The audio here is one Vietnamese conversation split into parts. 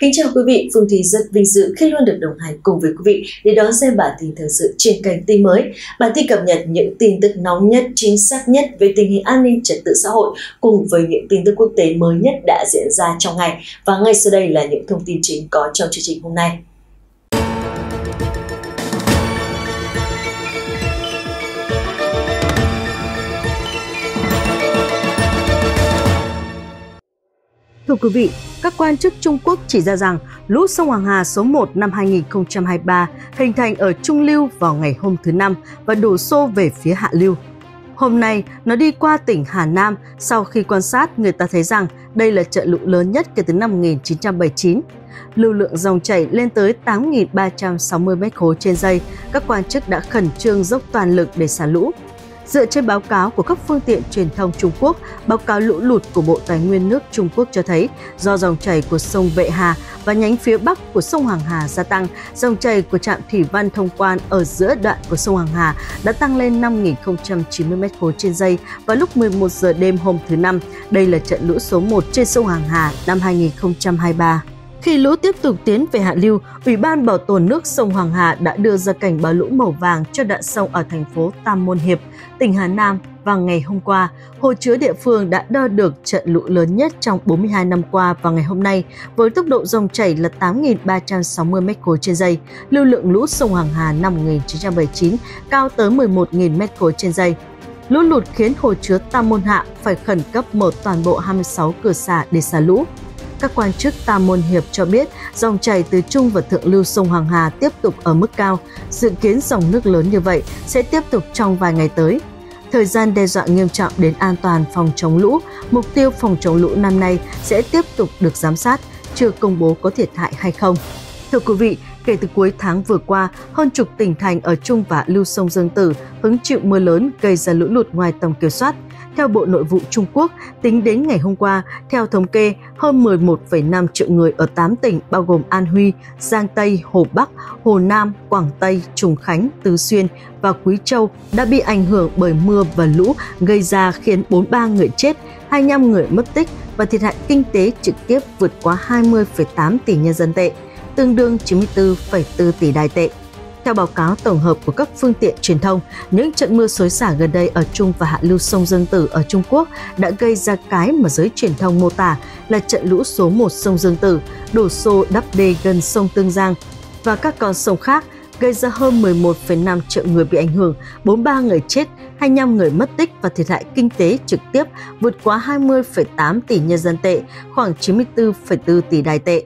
Kính chào quý vị, Phương Thi rất vinh dự khi luôn được đồng hành cùng với quý vị để đón xem bản tin thời sự trên kênh tin mới. Bản tin cập nhật những tin tức nóng nhất, chính xác nhất về tình hình an ninh trật tự xã hội cùng với những tin tức quốc tế mới nhất đã diễn ra trong ngày. Và ngay sau đây là những thông tin chính có trong chương trình hôm nay. Thưa quý vị, các quan chức Trung Quốc chỉ ra rằng lũ sông Hoàng Hà số 1 năm 2023 hình thành ở Trung Lưu vào ngày hôm thứ Năm và đổ xô về phía Hạ Lưu. Hôm nay, nó đi qua tỉnh Hà Nam. Sau khi quan sát, người ta thấy rằng đây là trận lũ lớn nhất kể từ năm 1979. Lưu lượng dòng chảy lên tới 8.360 m3 trên giây. Các quan chức đã khẩn trương dốc toàn lực để xả lũ. Dựa trên báo cáo của các phương tiện truyền thông Trung Quốc, báo cáo lũ lụt của Bộ Tài nguyên nước Trung Quốc cho thấy do dòng chảy của sông Vệ Hà và nhánh phía bắc của sông Hoàng Hà gia tăng, dòng chảy của trạm thủy văn thông quan ở giữa đoạn của sông Hoàng Hà đã tăng lên 5.090 m3 trên giây vào lúc 11 giờ đêm hôm thứ Năm. Đây là trận lũ số 1 trên sông Hoàng Hà năm 2023. Khi lũ tiếp tục tiến về hạ lưu, Ủy ban Bảo tồn nước sông Hoàng Hà đã đưa ra cảnh báo lũ màu vàng cho đoạn sông ở thành phố Tam Môn Hiệp, tỉnh Hà Nam vào ngày hôm qua. Hồ chứa địa phương đã đo được trận lũ lớn nhất trong 42 năm qua vào ngày hôm nay, với tốc độ dòng chảy là 8.360 m3 trên giây. Lưu lượng lũ sông Hoàng Hà năm 1979 cao tới 11.000 m3 trên giây. Lũ lụt khiến hồ chứa Tam Môn Hạ phải khẩn cấp mở toàn bộ 26 cửa xả để xả lũ. Các quan chức Tam Môn Hiệp cho biết dòng chảy từ trung và thượng lưu sông Hoàng Hà tiếp tục ở mức cao. Dự kiến dòng nước lớn như vậy sẽ tiếp tục trong vài ngày tới. Thời gian đe dọa nghiêm trọng đến an toàn phòng chống lũ, mục tiêu phòng chống lũ năm nay sẽ tiếp tục được giám sát, chưa công bố có thiệt hại hay không. Thưa quý vị, kể từ cuối tháng vừa qua, hơn chục tỉnh thành ở trung và lưu sông Dương Tử hứng chịu mưa lớn gây ra lũ lụt ngoài tầm kiểm soát. Theo Bộ Nội vụ Trung Quốc, tính đến ngày hôm qua, theo thống kê, hơn 11,5 triệu người ở 8 tỉnh bao gồm An Huy, Giang Tây, Hồ Bắc, Hồ Nam, Quảng Tây, Trùng Khánh, Tứ Xuyên và Quý Châu đã bị ảnh hưởng bởi mưa và lũ gây ra khiến 43 người chết, 25 người mất tích và thiệt hại kinh tế trực tiếp vượt quá 20,8 tỷ nhân dân tệ, tương đương 94,4 tỷ Đài tệ. Theo báo cáo tổng hợp của các phương tiện truyền thông, những trận mưa xối xả gần đây ở trung và hạ lưu sông Dương Tử ở Trung Quốc đã gây ra cái mà giới truyền thông mô tả là trận lũ số 1 sông Dương Tử, đổ xô đắp đê gần sông Tương Giang và các con sông khác, gây ra hơn 11,5 triệu người bị ảnh hưởng, 43 người chết, 25 người mất tích và thiệt hại kinh tế trực tiếp vượt quá 20,8 tỷ nhân dân tệ, khoảng 94,4 tỷ Đài tệ.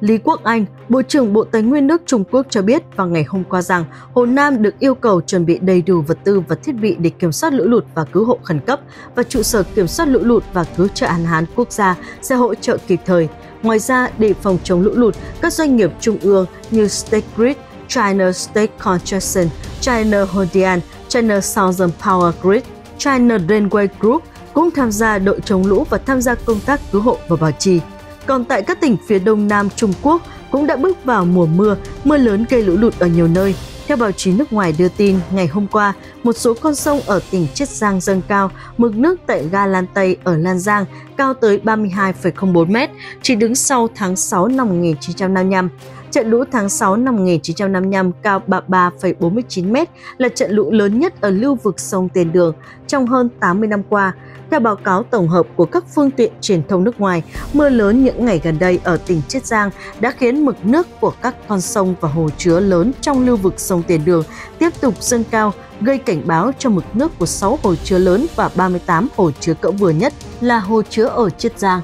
Lý Quốc Anh, Bộ trưởng Bộ Tài nguyên nước Trung Quốc cho biết vào ngày hôm qua rằng Hồ Nam được yêu cầu chuẩn bị đầy đủ vật tư và thiết bị để kiểm soát lũ lụt và cứu hộ khẩn cấp và trụ sở kiểm soát lũ lụt và cứu trợ hạn hán quốc gia sẽ hỗ trợ kịp thời. Ngoài ra, để phòng chống lũ lụt, các doanh nghiệp trung ương như State Grid, China State Construction, China Hodian, China Southern Power Grid, China Railway Group cũng tham gia đội chống lũ và tham gia công tác cứu hộ và bảo trì. Còn tại các tỉnh phía đông nam Trung Quốc cũng đã bước vào mùa mưa, mưa lớn gây lũ lụt ở nhiều nơi. Theo báo chí nước ngoài đưa tin, ngày hôm qua, một số con sông ở tỉnh Chiết Giang dâng cao, mực nước tại ga Lan Tây ở Lan Giang cao tới 32,04 m, chỉ đứng sau tháng 6 năm 1955. Trận lũ tháng 6 năm 1955 cao 33,49 m là trận lũ lớn nhất ở lưu vực sông Tiền Đường trong hơn 80 năm qua. Theo báo cáo tổng hợp của các phương tiện truyền thông nước ngoài, mưa lớn những ngày gần đây ở tỉnh Chiết Giang đã khiến mực nước của các con sông và hồ chứa lớn trong lưu vực sông Tiền Đường tiếp tục dâng cao, gây cảnh báo cho mực nước của 6 hồ chứa lớn và 38 hồ chứa cỡ vừa nhất là hồ chứa ở Chiết Giang.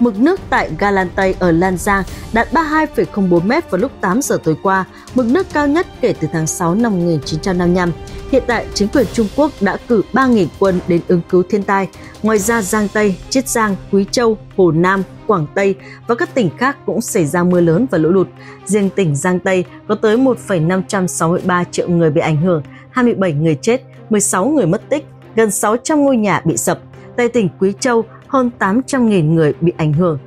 Mực nước tại ga Lan Tây ở Lan Giang đạt 32,04 m vào lúc 8 giờ tối qua, mực nước cao nhất kể từ tháng 6 năm 1955. Hiện tại, chính quyền Trung Quốc đã cử 3.000 quân đến ứng cứu thiên tai. Ngoài ra, Giang Tây, Chiết Giang, Quý Châu, Hồ Nam, Quảng Tây và các tỉnh khác cũng xảy ra mưa lớn và lũ lụt. Riêng tỉnh Giang Tây có tới 1,563 triệu người bị ảnh hưởng, 27 người chết, 16 người mất tích, gần 600 ngôi nhà bị sập. Tại tỉnh Quý Châu, hơn 800.000 người bị ảnh hưởng,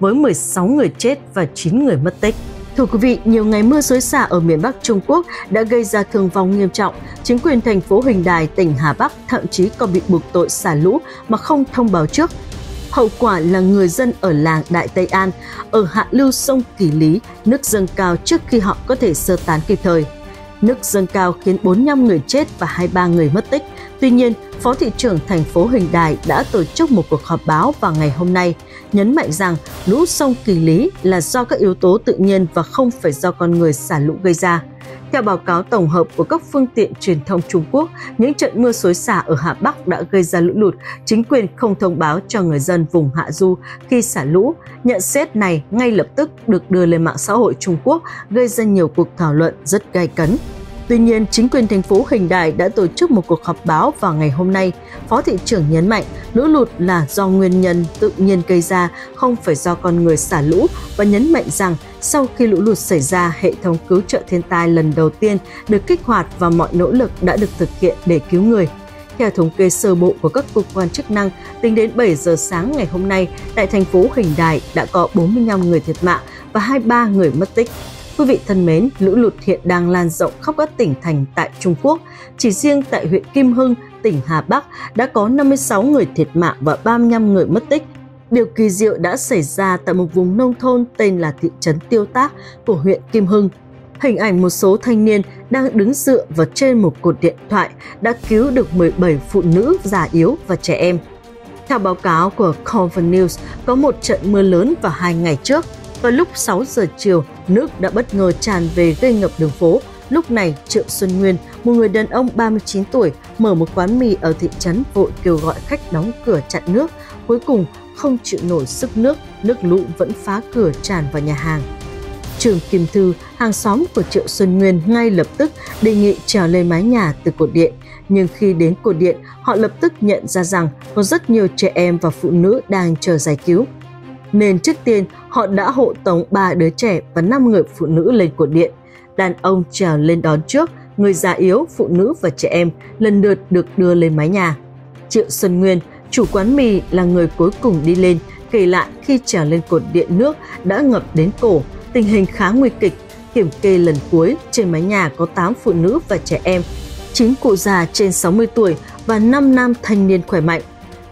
với 16 người chết và 9 người mất tích. Thưa quý vị, nhiều ngày mưa xối xả ở miền Bắc Trung Quốc đã gây ra thương vong nghiêm trọng. Chính quyền thành phố Hình Đài, tỉnh Hà Bắc thậm chí còn bị buộc tội xả lũ mà không thông báo trước. Hậu quả là người dân ở làng Đại Tây An, ở hạ lưu sông Kỳ Lý, nước dâng cao trước khi họ có thể sơ tán kịp thời. Nước dâng cao khiến 45 người chết và 23 người mất tích. Tuy nhiên, Phó Thị trưởng thành phố Hình Đài đã tổ chức một cuộc họp báo vào ngày hôm nay, nhấn mạnh rằng lũ sông Kỳ Lý là do các yếu tố tự nhiên và không phải do con người xả lũ gây ra. Theo báo cáo tổng hợp của các phương tiện truyền thông Trung Quốc, những trận mưa xối xả ở Hà Bắc đã gây ra lũ lụt, chính quyền không thông báo cho người dân vùng hạ du khi xả lũ. Nhận xét này ngay lập tức được đưa lên mạng xã hội Trung Quốc, gây ra nhiều cuộc thảo luận rất gay cấn. Tuy nhiên, chính quyền thành phố Hình Đài đã tổ chức một cuộc họp báo vào ngày hôm nay. Phó thị trưởng nhấn mạnh, lũ lụt là do nguyên nhân tự nhiên gây ra, không phải do con người xả lũ, và nhấn mạnh rằng sau khi lũ lụt xảy ra, hệ thống cứu trợ thiên tai lần đầu tiên được kích hoạt và mọi nỗ lực đã được thực hiện để cứu người. Theo thống kê sơ bộ của các cơ quan chức năng, tính đến 7 giờ sáng ngày hôm nay, tại thành phố Hình Đài đã có 45 người thiệt mạng và 23 người mất tích. Quý vị thân mến, lũ lụt hiện đang lan rộng khắp các tỉnh thành tại Trung Quốc. Chỉ riêng tại huyện Kim Hưng, tỉnh Hà Bắc đã có 56 người thiệt mạng và 35 người mất tích. Điều kỳ diệu đã xảy ra tại một vùng nông thôn tên là thị trấn Tiêu Tác của huyện Kim Hưng. Hình ảnh một số thanh niên đang đứng dựa vào trên một cột điện thoại đã cứu được 17 phụ nữ già yếu và trẻ em. Theo báo cáo của Convent News, có một trận mưa lớn vào 2 ngày trước. Vào lúc 6 giờ chiều, nước đã bất ngờ tràn về gây ngập đường phố. Lúc này, Triệu Xuân Nguyên, một người đàn ông 39 tuổi, mở một quán mì ở thị trấn vội kêu gọi khách đóng cửa chặn nước. Cuối cùng, không chịu nổi sức nước lũ vẫn phá cửa tràn vào nhà hàng. Trường Kim Thư, hàng xóm của Triệu Xuân Nguyên, ngay lập tức đề nghị trèo lên mái nhà từ cột điện. Nhưng khi đến cột điện, họ lập tức nhận ra rằng có rất nhiều trẻ em và phụ nữ đang chờ giải cứu. Nên trước tiên, họ đã hộ tống 3 đứa trẻ và 5 người phụ nữ lên cột điện. Đàn ông trèo lên đón trước, người già yếu, phụ nữ và trẻ em lần lượt được đưa lên mái nhà. Triệu Xuân Nguyên, chủ quán mì, là người cuối cùng đi lên, kể lại khi trèo lên cột điện nước đã ngập đến cổ, tình hình khá nguy kịch. Kiểm kê lần cuối, trên mái nhà có 8 phụ nữ và trẻ em, 9 cụ già trên 60 tuổi và 5 nam thanh niên khỏe mạnh.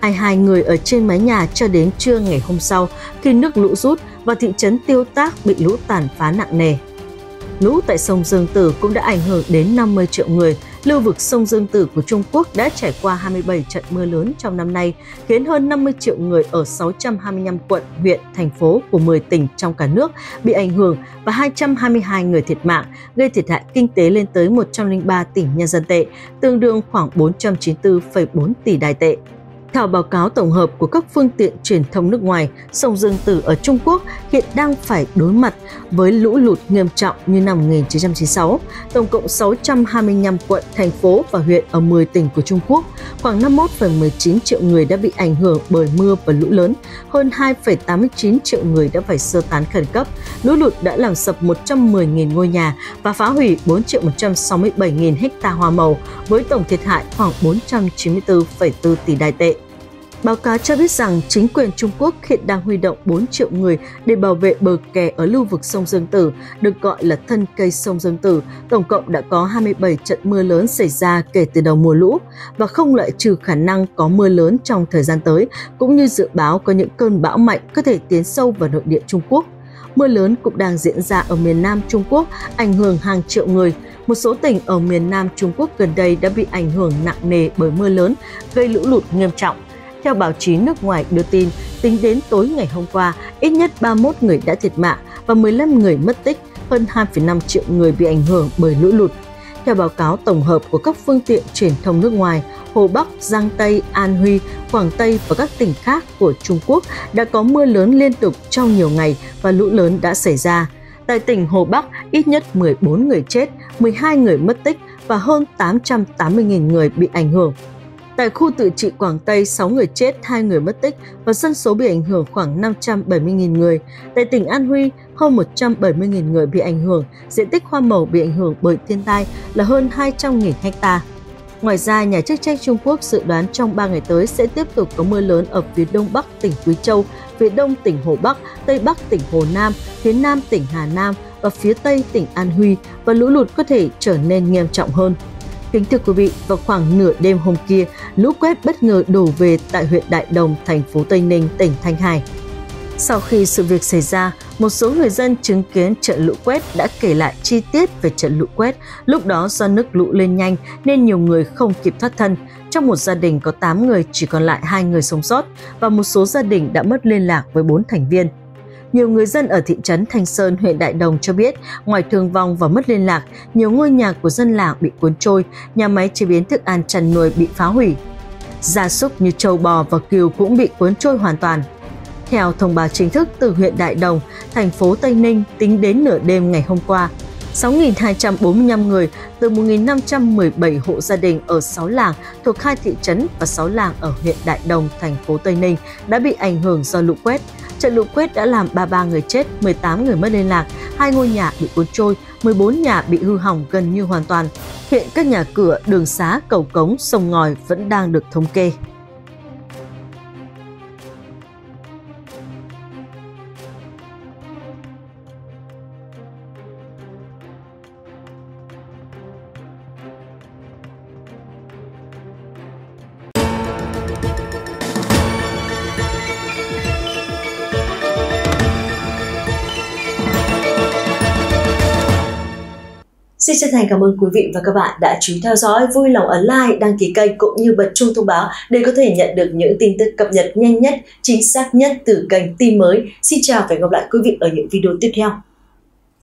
22 người ở trên mái nhà cho đến trưa ngày hôm sau khi nước lũ rút và thị trấn Tiêu Tác bị lũ tàn phá nặng nề. Lũ tại sông Dương Tử cũng đã ảnh hưởng đến 50 triệu người. Lưu vực sông Dương Tử của Trung Quốc đã trải qua 27 trận mưa lớn trong năm nay, khiến hơn 50 triệu người ở 625 quận, huyện, thành phố của 10 tỉnh trong cả nước bị ảnh hưởng và 222 người thiệt mạng, gây thiệt hại kinh tế lên tới 103 tỷ nhân dân tệ, tương đương khoảng 494,4 tỷ Đài tệ. Theo báo cáo tổng hợp của các phương tiện truyền thông nước ngoài, sông Dương Tử ở Trung Quốc hiện đang phải đối mặt với lũ lụt nghiêm trọng như năm 1996. Tổng cộng 625 quận, thành phố và huyện ở 10 tỉnh của Trung Quốc, khoảng 51,19 triệu người đã bị ảnh hưởng bởi mưa và lũ lớn, hơn 2,89 triệu người đã phải sơ tán khẩn cấp. Lũ lụt đã làm sập 110.000 ngôi nhà và phá hủy 4.167.000 ha hoa màu, với tổng thiệt hại khoảng 494,4 tỷ Đài tệ. Báo cáo cho biết rằng chính quyền Trung Quốc hiện đang huy động 4 triệu người để bảo vệ bờ kè ở lưu vực sông Dương Tử, được gọi là thân cây sông Dương Tử. Tổng cộng đã có 27 trận mưa lớn xảy ra kể từ đầu mùa lũ và không loại trừ khả năng có mưa lớn trong thời gian tới, cũng như dự báo có những cơn bão mạnh có thể tiến sâu vào nội địa Trung Quốc. Mưa lớn cũng đang diễn ra ở miền Nam Trung Quốc, ảnh hưởng hàng triệu người. Một số tỉnh ở miền Nam Trung Quốc gần đây đã bị ảnh hưởng nặng nề bởi mưa lớn, gây lũ lụt nghiêm trọng. Theo báo chí nước ngoài đưa tin, tính đến tối ngày hôm qua, ít nhất 31 người đã thiệt mạng và 15 người mất tích, hơn 2,5 triệu người bị ảnh hưởng bởi lũ lụt. Theo báo cáo tổng hợp của các phương tiện truyền thông nước ngoài, Hồ Bắc, Giang Tây, An Huy, Quảng Tây và các tỉnh khác của Trung Quốc đã có mưa lớn liên tục trong nhiều ngày và lũ lớn đã xảy ra. Tại tỉnh Hồ Bắc, ít nhất 14 người chết, 12 người mất tích và hơn 880.000 người bị ảnh hưởng. Tại khu tự trị Quảng Tây, 6 người chết, 2 người mất tích và dân số bị ảnh hưởng khoảng 570.000 người. Tại tỉnh An Huy, hơn 170.000 người bị ảnh hưởng, diện tích hoa màu bị ảnh hưởng bởi thiên tai là hơn 200.000 ha. Ngoài ra, nhà chức trách Trung Quốc dự đoán trong 3 ngày tới sẽ tiếp tục có mưa lớn ở phía đông bắc tỉnh Quý Châu, phía đông tỉnh Hồ Bắc, tây bắc tỉnh Hồ Nam, phía nam tỉnh Hà Nam và phía tây tỉnh An Huy, và lũ lụt có thể trở nên nghiêm trọng hơn. Kính thưa quý vị, vào khoảng nửa đêm hôm kia, lũ quét bất ngờ đổ về tại huyện Đại Đồng, thành phố Tây Ninh, tỉnh Thanh Hải. Sau khi sự việc xảy ra, một số người dân chứng kiến trận lũ quét đã kể lại chi tiết về trận lũ quét. Lúc đó do nước lũ lên nhanh nên nhiều người không kịp thoát thân. Trong một gia đình có 8 người chỉ còn lại 2 người sống sót và một số gia đình đã mất liên lạc với 4 thành viên. Nhiều người dân ở thị trấn Thanh Sơn, huyện Đại Đồng cho biết, ngoài thương vong và mất liên lạc, nhiều ngôi nhà của dân làng bị cuốn trôi, nhà máy chế biến thức ăn chăn nuôi bị phá hủy. Gia súc như trâu bò và cừu cũng bị cuốn trôi hoàn toàn. Theo thông báo chính thức từ huyện Đại Đồng, thành phố Tây Ninh, tính đến nửa đêm ngày hôm qua, 6.245 người từ 1.517 hộ gia đình ở 6 làng thuộc 2 thị trấn và 6 làng ở huyện Đại Đồng, thành phố Tây Ninh đã bị ảnh hưởng do lũ quét. Trận lũ quét đã làm 33 người chết, 18 người mất liên lạc, 2 ngôi nhà bị cuốn trôi, 14 nhà bị hư hỏng gần như hoàn toàn. Hiện các nhà cửa, đường xá, cầu cống, sông ngòi vẫn đang được thống kê. Xin chân thành cảm ơn quý vị và các bạn đã chú ý theo dõi. Vui lòng ấn like, đăng ký kênh cũng như bật chuông thông báo để có thể nhận được những tin tức cập nhật nhanh nhất, chính xác nhất từ kênh Tin Mới. Xin chào và hẹn gặp lại quý vị ở những video tiếp theo.